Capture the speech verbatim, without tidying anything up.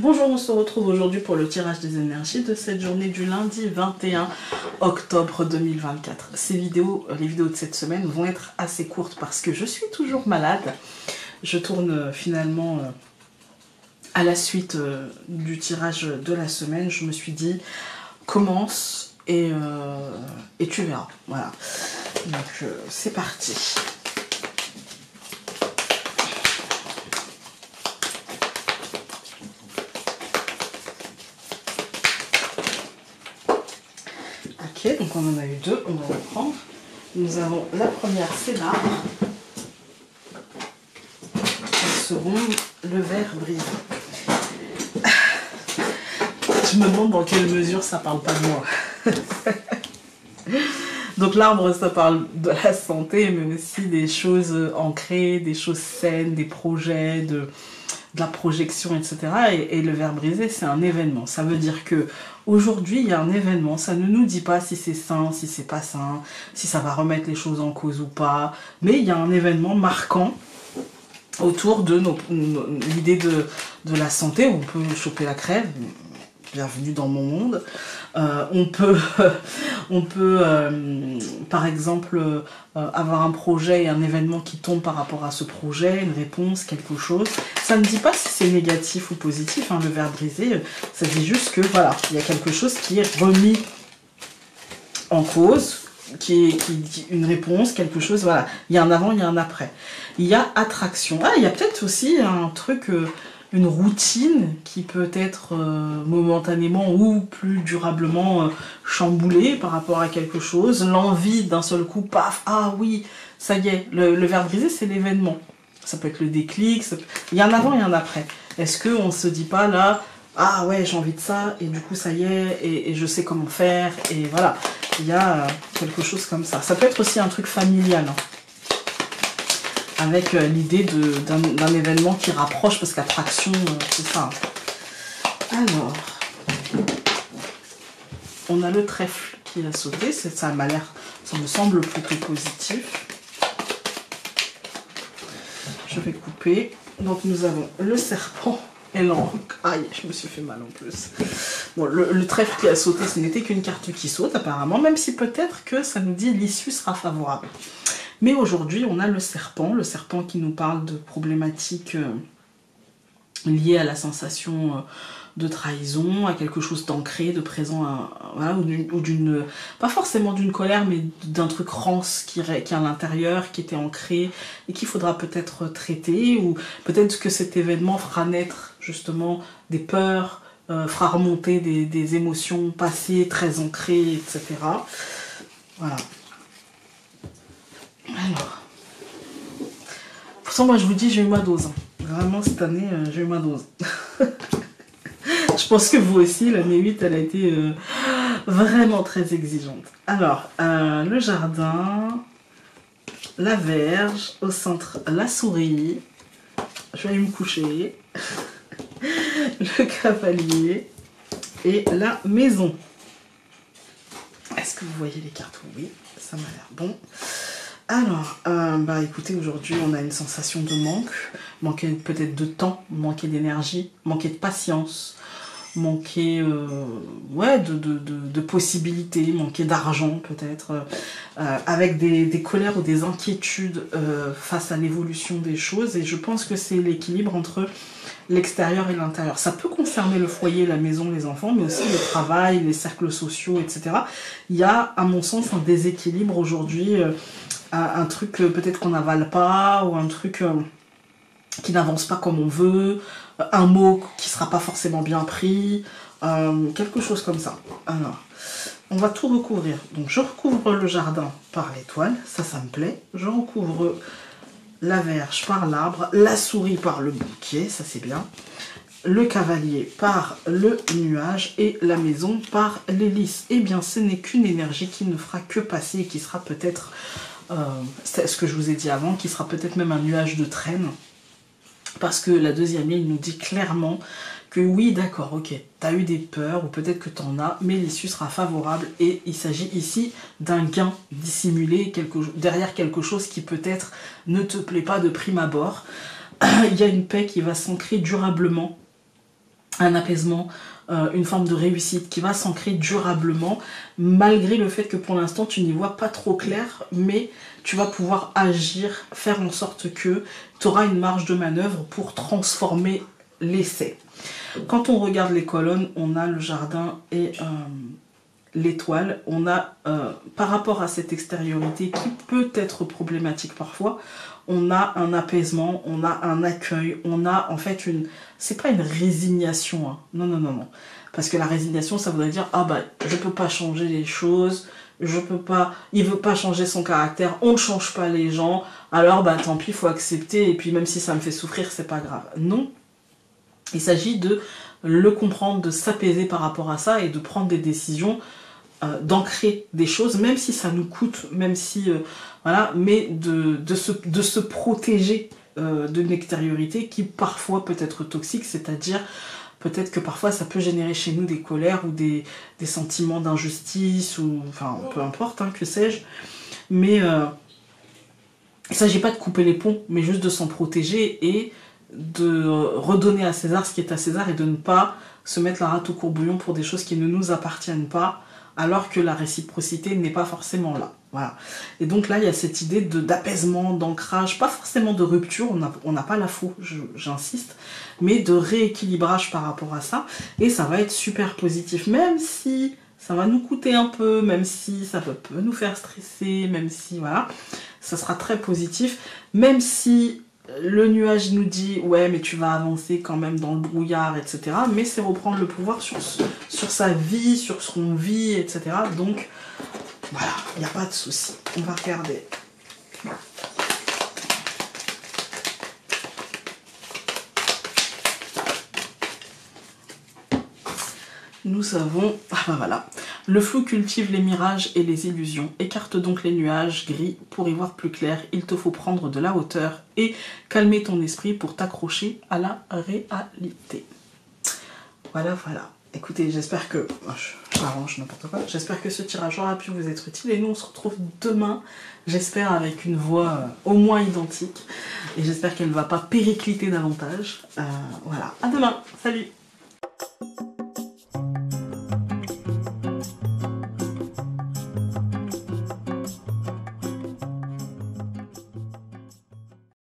Bonjour, on se retrouve aujourd'hui pour le tirage des énergies de cette journée du lundi vingt et un octobre deux mille vingt-quatre. Ces vidéos, les vidéos de cette semaine vont être assez courtes parce que je suis toujours malade. Je tourne finalement à la suite du tirage de la semaine. Je me suis dit, commence et, euh, et tu verras. Voilà, donc c'est parti. Ok, donc on en a eu deux, on va reprendre. Nous avons la première, c'est l'arbre. La seconde, le verre brisé. Je me demande dans quelle mesure ça parle pas de moi. Donc l'arbre, ça parle de la santé, mais aussi des choses ancrées, des choses saines, des projets, de... de la projection, et cetera. Et, et le verre brisé, c'est un événement. Ça veut dire que aujourd'hui, il y a un événement. Ça ne nous dit pas si c'est sain, si c'est pas sain, si ça va remettre les choses en cause ou pas. Mais il y a un événement marquant autour de l'idée de, de la santé. On peut choper la crève. Bienvenue dans mon monde. Euh, on peut, on peut euh, par exemple, euh, avoir un projet et un événement qui tombe par rapport à ce projet, une réponse, quelque chose. Ça ne dit pas si c'est négatif ou positif, hein, le verre brisé. Ça dit juste que, voilà, il y a quelque chose qui est remis en cause, qui est qui, une réponse, quelque chose, voilà. Il y a un avant, il y a un après. Il y a attraction. Ah, il y a peut-être aussi un truc... Euh, une routine qui peut être euh, momentanément ou plus durablement euh, chamboulée par rapport à quelque chose, l'envie d'un seul coup, paf, ah oui, ça y est, le, le verre brisé c'est l'événement, ça peut être le déclic, ça peut... il y a un avant et un après. Est-ce qu'on ne se dit pas là, ah ouais j'ai envie de ça, et du coup ça y est, et, et je sais comment faire, et voilà, il y a euh, quelque chose comme ça. Ça peut être aussi un truc familial, hein. Avec l'idée d'un événement qui rapproche, parce qu'attraction, c'est ça. Alors, on a le trèfle qui a sauté, ça m'a l'air, ça me semble plutôt positif. Je vais couper. Donc nous avons le serpent et l'angle. Aïe, je me suis fait mal en plus. Bon, le, le trèfle qui a sauté, ce n'était qu'une carte qui saute apparemment, même si peut-être que ça nous dit l'issue sera favorable. Mais aujourd'hui, on a le serpent, le serpent qui nous parle de problématiques euh, liées à la sensation euh, de trahison, à quelque chose d'ancré, de présent, à, voilà, ou d'une, pas forcément d'une colère, mais d'un truc rance qui, qui est à l'intérieur, qui était ancré, et qu'il faudra peut-être traiter, ou peut-être que cet événement fera naître justement des peurs, euh, fera remonter des, des émotions passées, très ancrées, et cetera. Voilà. Alors, pourtant moi je vous dis j'ai eu ma dose, vraiment cette année euh, j'ai eu ma dose. Je pense que vous aussi, l'année huit elle a été euh, vraiment très exigeante. Alors, euh, le jardin, la verge, au centre la souris, je vais aller me coucher, le cavalier et la maison. Est-ce que vous voyez les cartes? Oui, ça m'a l'air bon. Alors, euh, bah écoutez, aujourd'hui on a une sensation de manque, manquer peut-être de temps, manquer d'énergie, manquer de patience, manquer euh, ouais, de, de, de, de possibilités, manquer d'argent peut-être, euh, avec des, des colères ou des inquiétudes euh, face à l'évolution des choses, et je pense que c'est l'équilibre entre l'extérieur et l'intérieur. Ça peut concerner le foyer, la maison, les enfants, mais aussi le travail, les cercles sociaux, et cetera. Il y a, à mon sens, un déséquilibre aujourd'hui, euh, un truc euh, peut-être qu'on n'avale pas, ou un truc euh, qui n'avance pas comme on veut, un mot qui sera pas forcément bien pris, euh, quelque chose comme ça. Alors, on va tout recouvrir. Donc je recouvre le jardin par l'étoile, ça, ça me plaît. Je recouvre la verge par l'arbre, la souris par le bouquet, ça c'est bien. Le cavalier par le nuage et la maison par l'hélice. Eh bien, ce n'est qu'une énergie qui ne fera que passer et qui sera peut-être... Euh, c'est ce que je vous ai dit avant, qui sera peut-être même un nuage de traîne, parce que la deuxième ligne nous dit clairement que oui, d'accord, ok, t'as eu des peurs, ou peut-être que t'en as, mais l'issue sera favorable, et il s'agit ici d'un gain dissimulé quelque, derrière quelque chose qui peut-être ne te plaît pas de prime abord. Il y a une paix qui va s'ancrer durablement un apaisement, euh, une forme de réussite qui va s'ancrer durablement, malgré le fait que pour l'instant tu n'y vois pas trop clair, mais tu vas pouvoir agir, faire en sorte que tu auras une marge de manœuvre pour transformer l'essai. Quand on regarde les colonnes, on a le jardin et euh, l'étoile. On a, euh, par rapport à cette extériorité qui peut être problématique parfois, on a un apaisement, on a un accueil, on a en fait une... C'est pas une résignation, hein. Non, non, non, non. Parce que la résignation, ça voudrait dire, ah bah, je peux pas changer les choses, je peux pas... Il veut pas changer son caractère, on ne change pas les gens, alors bah tant pis, il faut accepter, et puis même si ça me fait souffrir, c'est pas grave. Non. Il s'agit de le comprendre, de s'apaiser par rapport à ça et de prendre des décisions, euh, d'ancrer des choses, même si ça nous coûte, même si, euh, voilà, mais de, de, se, de se protéger euh, d'une extériorité qui parfois peut être toxique, c'est-à-dire peut-être que parfois ça peut générer chez nous des colères ou des, des sentiments d'injustice, ou enfin peu importe, hein, que sais-je, mais euh, il ne s'agit pas de couper les ponts, mais juste de s'en protéger et de redonner à César ce qui est à César et de ne pas se mettre la rate au courbouillon pour des choses qui ne nous appartiennent pas, alors que la réciprocité n'est pas forcément là. Voilà. Et donc là, il y a cette idée d'apaisement, d'ancrage, pas forcément de rupture, on n'a pas la faux, j'insiste, mais de rééquilibrage par rapport à ça, et ça va être super positif, même si ça va nous coûter un peu, même si ça peut nous faire stresser, même si, voilà, ça sera très positif, même si le nuage nous dit « ouais, mais tu vas avancer quand même dans le brouillard, et cetera » Mais c'est reprendre le pouvoir sur, sur sa vie, sur ce qu'on vit, et cetera. Donc, voilà, il n'y a pas de souci. On va regarder. Nous avons... Ah ben voilà. Le flou cultive les mirages et les illusions. Écarte donc les nuages gris pour y voir plus clair. Il te faut prendre de la hauteur et calmer ton esprit pour t'accrocher à la réalité. Voilà, voilà. Écoutez, j'espère que... J'arrange n'importe quoi. J'espère que ce tirage aura pu vous être utile. Et nous, on se retrouve demain, j'espère, avec une voix au moins identique. Et j'espère qu'elle ne va pas péricliter davantage. Euh, voilà. À demain. Salut.